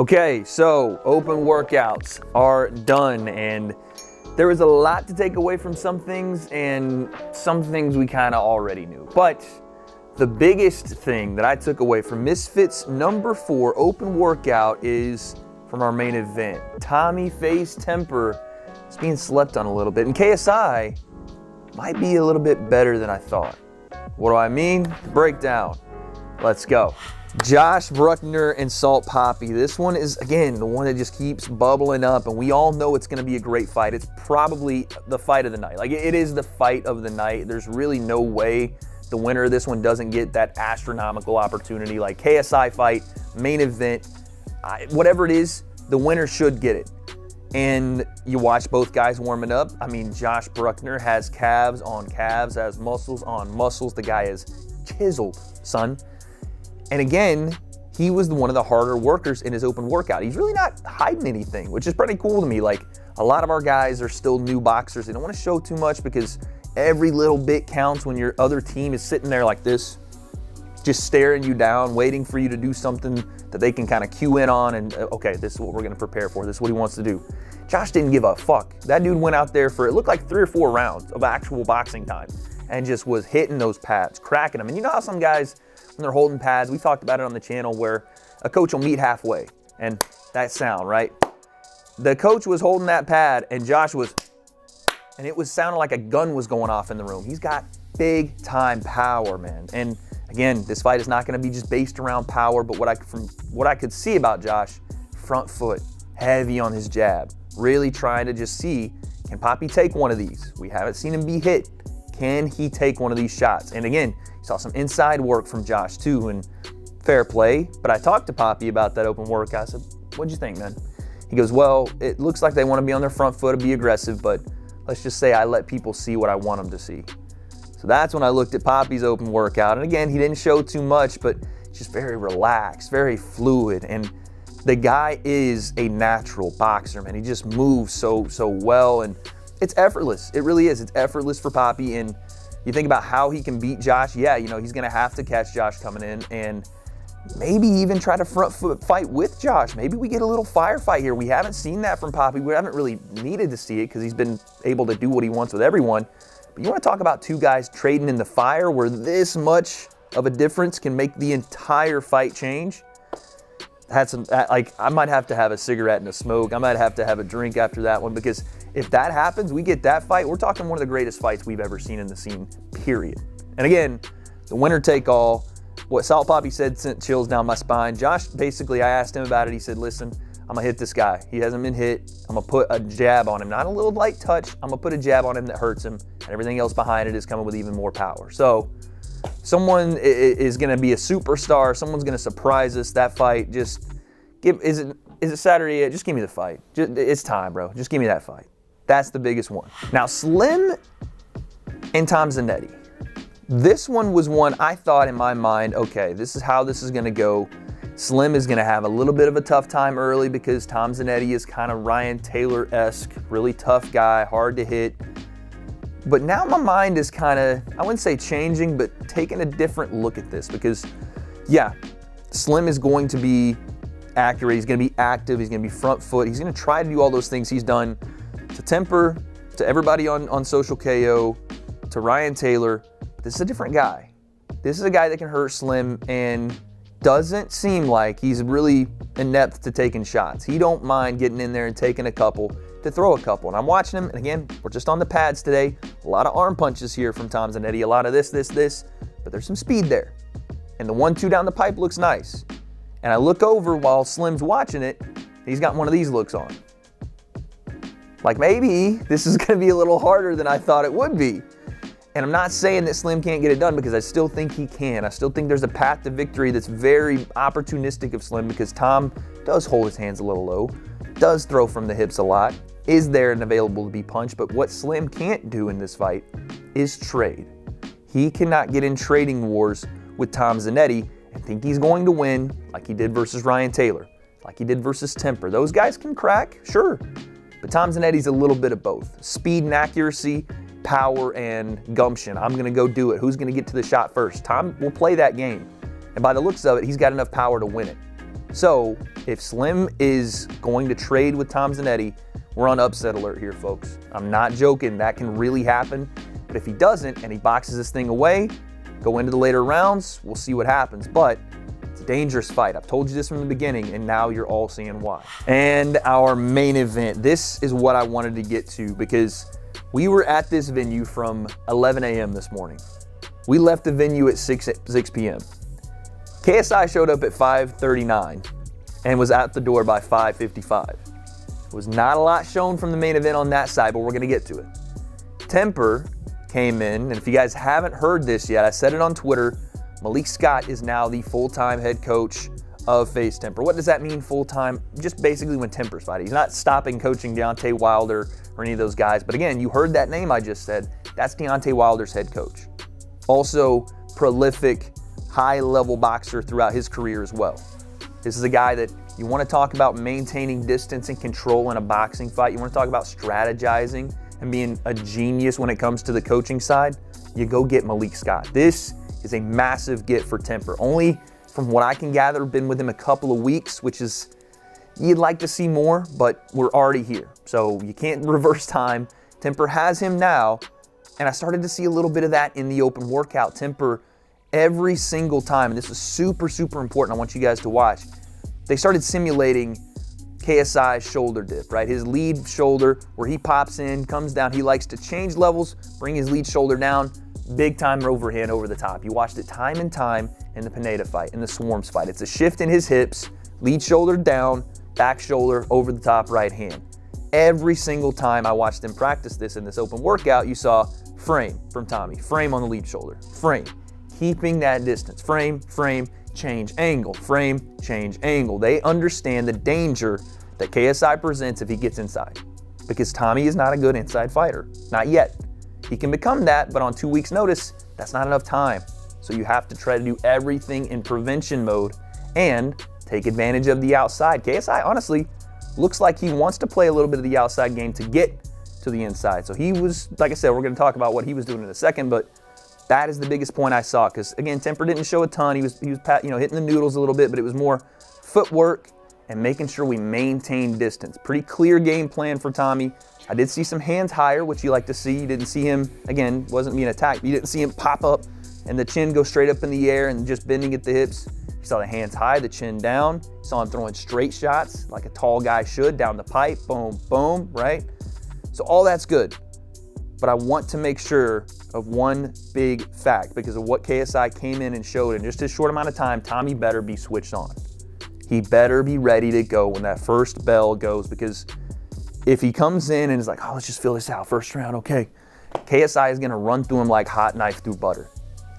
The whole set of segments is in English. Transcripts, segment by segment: Okay, so open workouts are done, and there was a lot to take away from some things, and some things we kind of already knew. But the biggest thing that I took away from Misfits number 4 open workout is from our main event. Tommy "Faze" Temperrr is being slept on a little bit, and KSI might be a little bit better than I thought. What do I mean? The breakdown. Let's go. Josh Brueckner and Salt Papi. This one is, again, the one that just keeps bubbling up, and we all know it's going to be a great fight. It's probably the fight of the night. Like, it is the fight of the night. There's really no way the winner of this one doesn't get that astronomical opportunity. Like, KSI fight, main event, whatever it is, the winner should get it. And you watch both guys warming up. I mean, Josh Brueckner has calves on calves, has muscles on muscles. The guy is chiseled, son. And again, he was one of the harder workers in his open workout. He's really not hiding anything, which is pretty cool to me. Like, a lot of our guys are still new boxers. They don't want to show too much because every little bit counts when your other team is sitting there like this, just staring you down, waiting for you to do something that they can kind of cue in on and, okay, this is what we're going to prepare for. This is what he wants to do. Josh didn't give a fuck. That dude went out there for, it looked like 3 or 4 rounds of actual boxing time and just was hitting those pads, cracking them. And you know how some guys, when they're holding pads, we talked about it on the channel, where a coach will meet halfway and that sound, right? The coach was holding that pad and Josh was, and it was sounding like a gun was going off in the room. He's got big time power, man. And again, this fight is not going to be just based around power, but from what I could see about Josh, front foot, heavy on his jab, really trying to just see, can Papi take one of these? We haven't seen him be hit. Can he take one of these shots? And again, you saw some inside work from Josh too, and fair play. But I talked to Papi about that open work. I said, what'd you think, man? He goes, well, it looks like they want to be on their front foot and be aggressive, but let's just say I let people see what I want them to see. So that's when I looked at Papi's open workout. And again, he didn't show too much, but just very relaxed, very fluid. And the guy is a natural boxer, man. He just moves so well, and it's effortless. It really is. It's effortless for Papi. And you think about how he can beat Josh. Yeah, you know, he's going to have to catch Josh coming in and maybe even try to front foot fight with Josh. Maybe we get a little firefight here. We haven't seen that from Papi. We haven't really needed to see it because he's been able to do what he wants with everyone. But you want to talk about two guys trading in the fire where this much of a difference can make the entire fight change? Like, I might have to have a cigarette and a smoke. I might have to have a drink after that one, because if that happens, we get that fight, we're talking one of the greatest fights we've ever seen in the scene, period. And again, the winner take all. What Salt Papi said sent chills down my spine. Josh, basically, I asked him about it. He said, listen, I'm gonna hit this guy. He hasn't been hit. I'm gonna put a jab on him, not a little light touch. I'm gonna put a jab on him that hurts him, and everything else behind it is coming with even more power. So someone is gonna be a superstar. Someone's gonna surprise us. That fight, just give, is it Saturday yet? Just give me the fight. It's time, bro. Just give me that fight. That's the biggest one. Now, Slim and Tom Zanetti. This one was one I thought in my mind, okay, this is how this is going to go. Slim is going to have a little bit of a tough time early because Tom Zanetti is kind of Ryan Taylor-esque, really tough guy, hard to hit. But now my mind is kind of, I wouldn't say changing, but taking a different look at this because, yeah, Slim is going to be accurate. He's going to be active. He's going to be front foot. He's going to try to do all those things he's done to Temperrr, to everybody on Social KO, to Ryan Taylor. This is a different guy. This is a guy that can hurt Slim and doesn't seem like he's really inept to taking shots. He don't mind getting in there and taking a couple to throw a couple. And I'm watching him, and again, we're just on the pads today. A lot of arm punches here from Tom Zanetti, a lot of this, but there's some speed there. And the 1-2 down the pipe looks nice. And I look over while Slim's watching it, he's got one of these looks on. Like, maybe this is gonna be a little harder than I thought it would be. And I'm not saying that Slim can't get it done because I still think he can. I still think there's a path to victory that's very opportunistic of Slim because Tom does hold his hands a little low, does throw from the hips a lot, is there and available to be punched. But what Slim can't do in this fight is trade. He cannot get in trading wars with Tom Zanetti and think he's going to win like he did versus Ryan Taylor, like he did versus Temperrr. Those guys can crack, sure. But Tom Zanetti's a little bit of both. Speed and accuracy, power and gumption. I'm going to go do it. Who's going to get to the shot first? Tom will play that game. And by the looks of it, he's got enough power to win it. So if Slim is going to trade with Tom Zanetti, we're on upset alert here, folks. I'm not joking, that can really happen. But if he doesn't and he boxes this thing away, go into the later rounds, we'll see what happens. But it's a dangerous fight. I've told you this from the beginning, and now you're all seeing why. And our main event. This is what I wanted to get to because we were at this venue from 11 a.m. this morning. We left the venue at 6 p.m. KSI showed up at 5:39 and was out the door by 5:55. There was not a lot shown from the main event on that side, but we're going to get to it. Temperrr came in, and if you guys haven't heard this yet, I said it on Twitter, Malik Scott is now the full-time head coach of FaZE Temperrr. What does that mean, full-time? Just basically when Temperrr's fighting. He's not stopping coaching Deontay Wilder or any of those guys, but again, you heard that name I just said. That's Deontay Wilder's head coach. Also, prolific, high-level boxer throughout his career as well. This is a guy that you want to talk about maintaining distance and control in a boxing fight. You want to talk about strategizing and being a genius when it comes to the coaching side. You go get Malik Scott. This is a massive get for Temperrr. Only from what I can gather, been with him a couple of weeks, which is, you'd like to see more, but we're already here. So you can't reverse time. Temperrr has him now, and I started to see a little bit of that in the open workout. Temperrr, every single time, and this is super, super important, I want you guys to watch, they started simulating KSI's shoulder dip, right? His lead shoulder, where he pops in, comes down, he likes to change levels, bring his lead shoulder down, big time overhand over the top. You watched it time and time in the Pineda fight, in the Swarms fight. It's a shift in his hips, lead shoulder down, back shoulder, over the top right hand. Every single time I watched them practice this in this open workout, you saw frame from Tommy, frame on the lead shoulder, frame, keeping that distance, frame, frame, change angle, frame, change angle. They understand the danger that KSI presents if he gets inside, because Tommy is not a good inside fighter, not yet. He can become that, but on 2 weeks' notice, that's not enough time. So you have to try to do everything in prevention mode and take advantage of the outside. KSI, honestly, looks like he wants to play a little bit of the outside game to get to the inside. So he was, like I said, we're going to talk about what he was doing in a second, but that is the biggest point I saw, because again, Temperrr didn't show a ton. He was hitting the noodles a little bit, but it was more footwork and making sure we maintain distance. Pretty clear game plan for Tommy. I did see some hands higher, which you like to see. You didn't see him, again, wasn't being attacked, but you didn't see him pop up and the chin go straight up in the air and just bending at the hips. You saw the hands high, the chin down. You saw him throwing straight shots like a tall guy should, down the pipe, boom, boom, right? So all that's good. But I want to make sure of one big fact, because of what KSI came in and showed in just a short amount of time, Tommy better be switched on. He better be ready to go when that first bell goes, because if he comes in and is like, oh, let's just fill this out, first round, okay. KSI is gonna run through him like hot knife through butter.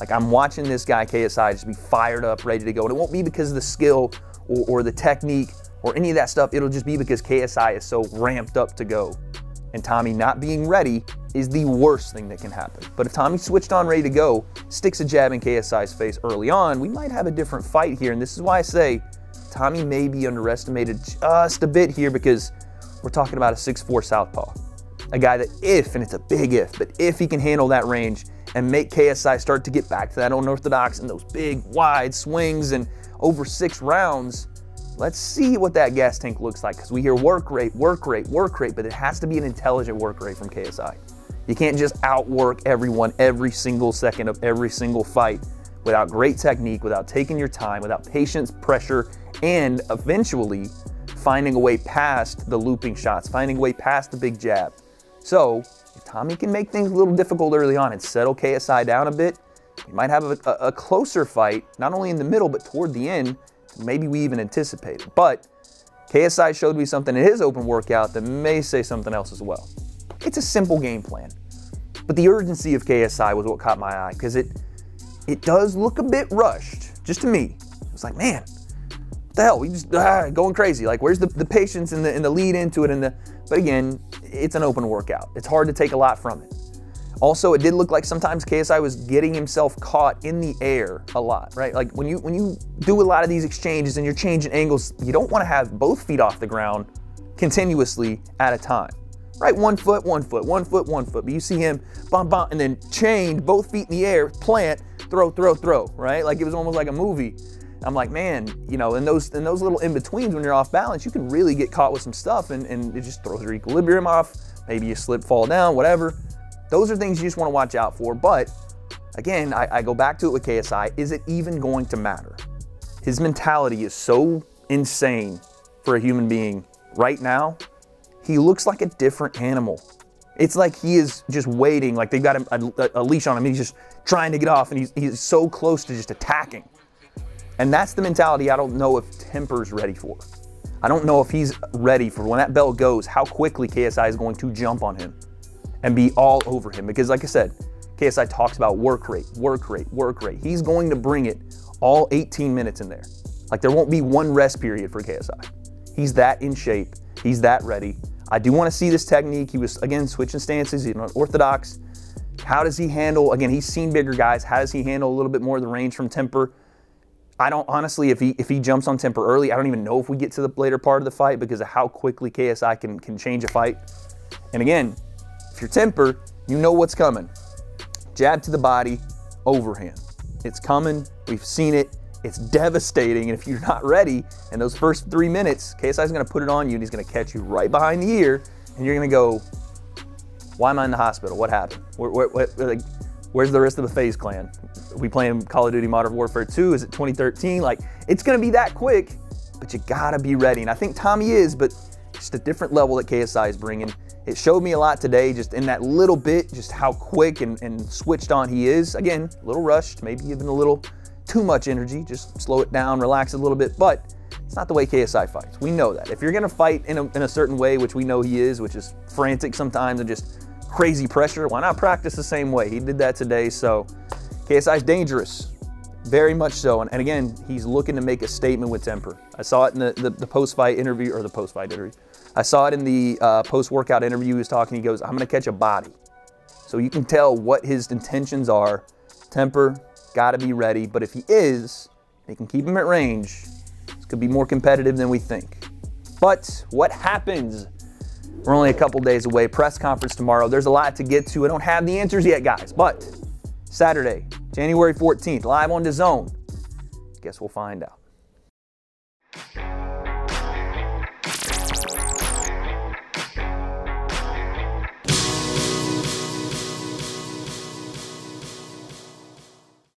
Like, I'm watching this guy, KSI, just be fired up, ready to go. And it won't be because of the skill or the technique or any of that stuff. It'll just be because KSI is so ramped up to go. And Tommy not being ready is the worst thing that can happen. But if Tommy switched on, ready to go, sticks a jab in KSI's face early on, we might have a different fight here. And this is why I say Tommy may be underestimated just a bit here, because we're talking about a 6'4" southpaw. A guy that if, and it's a big if, but if he can handle that range and make KSI start to get back to that unorthodox and those big wide swings and over 6 rounds, let's see what that gas tank looks like. Because we hear work rate, but it has to be an intelligent work rate from KSI. You can't just outwork everyone every single second of every single fight without great technique, without taking your time, without patience, pressure, and eventually finding a way past the looping shots, finding a way past the big jab. So if Tommy can make things a little difficult early on and settle KSI down a bit, we might have a closer fight, not only in the middle, but toward the end. Maybe we even anticipate it. But KSI showed me something in his open workout that may say something else as well. It's a simple game plan, but the urgency of KSI was what caught my eye, because it does look a bit rushed, just to me. It was like, man, what the hell, we just going crazy. Like, where's the patience and the lead into it? But again, it's an open workout. It's hard to take a lot from it. Also, it did look like sometimes KSI was getting himself caught in the air a lot, right? Like, when you do a lot of these exchanges and you're changing angles, you don't want to have both feet off the ground continuously at a time, right? 1 foot, 1 foot, 1 foot, 1 foot. But you see him bump, bump, and then chain both feet in the air, plant, throw, right? Like, it was almost like a movie. I'm like, man, you know, in those little in-betweens when you're off balance, you can really get caught with some stuff and it just throws your equilibrium off. Maybe you slip, fall down, whatever. Those are things you just want to watch out for. But again, I go back to it with KSI. Is it even going to matter? His mentality is so insane for a human being right now. He looks like a different animal. It's like he is just waiting, like they've got a leash on him. He's just trying to get off, and he's so close to just attacking. And that's the mentality I don't know if Temperrr's ready for. I don't know if he's ready for when that bell goes, how quickly KSI is going to jump on him and be all over him. Because like I said, KSI talks about work rate. He's going to bring it all 18 minutes in there. Like there won't be one rest period for KSI. He's that in shape. He's that ready. I do want to see this technique. He was, again, switching stances, he's not orthodox. How does he handle, again, he's seen bigger guys. How does he handle a little bit more of the range from Temperrr? I don't, honestly, if he jumps on Temperrr early, I don't even know if we get to the later part of the fight because of how quickly KSI can change a fight. And again, if you're Temperrr, you know what's coming. Jab to the body, overhand. It's coming, we've seen it, it's devastating, and if you're not ready, in those first 3 minutes, KSI's gonna put it on you and he's gonna catch you right behind the ear, and you're gonna go, why am I in the hospital? What happened? Where's the rest of the Faze clan? Are we playing Call of Duty Modern Warfare 2? Is it 2013? Like, it's gonna be that quick, but you gotta be ready. And I think Tommy is, but just a different level that KSI is bringing. It showed me a lot today, just in that little bit, just how quick and switched on he is. Again, a little rushed, maybe even a little too much energy. Just slow it down, relax a little bit, but it's not the way KSI fights. We know that. If you're gonna fight in a certain way, which we know he is, which is frantic sometimes and just crazy pressure, why not practice the same way? He did that today, so KSI's dangerous, very much so. And again, he's looking to make a statement with Temperrr. I saw it in the post-fight interview, or the post-fight interview. I saw it in the post-workout interview he was talking, he goes, I'm gonna catch a body. So you can tell what his intentions are. Temperrr, gotta be ready, but if he is, they can keep him at range. This could be more competitive than we think. But what happens? We're only a couple days away. Press conference tomorrow. There's a lot to get to. I don't have the answers yet, guys. But Saturday, January 14th, live on DAZN. Guess we'll find out.